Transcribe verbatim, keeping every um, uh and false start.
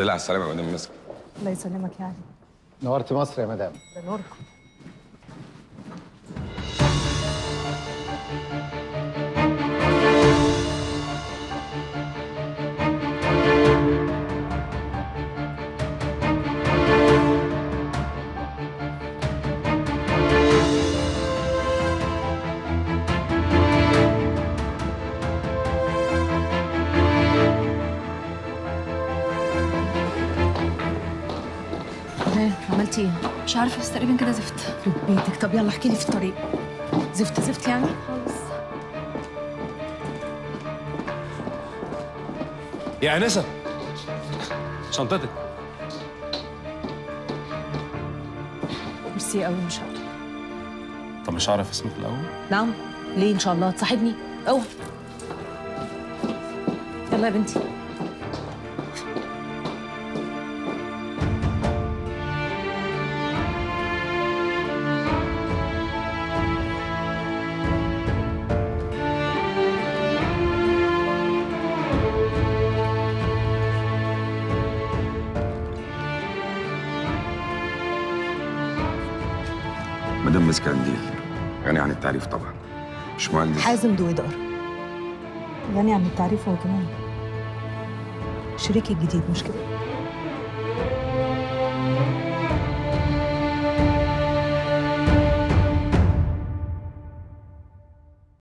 دلع السلامة يا مدام اسكندريل. الله يسلمك يا علي. نورت مصر يا مدام. ده نوركم. عملتي ايه؟ مش عارفه بس تقريبا كده زفت. في بيتك؟ طب يلا احكي لي في الطريق. زفت زفت يعني؟ خالص. يا انسه شنطتك. ميرسي قوي مش هقدر. طب مش هعرف اسمك الاول؟ نعم؟ ليه ان شاء الله تصاحبني؟ اوعى. يلا يا بنتي. مدام اسكندريل غني عن التعريف طبعا. مش مهندس حازم دويدار غني عن التعريف هو كمان. شريكي الجديد مش كده؟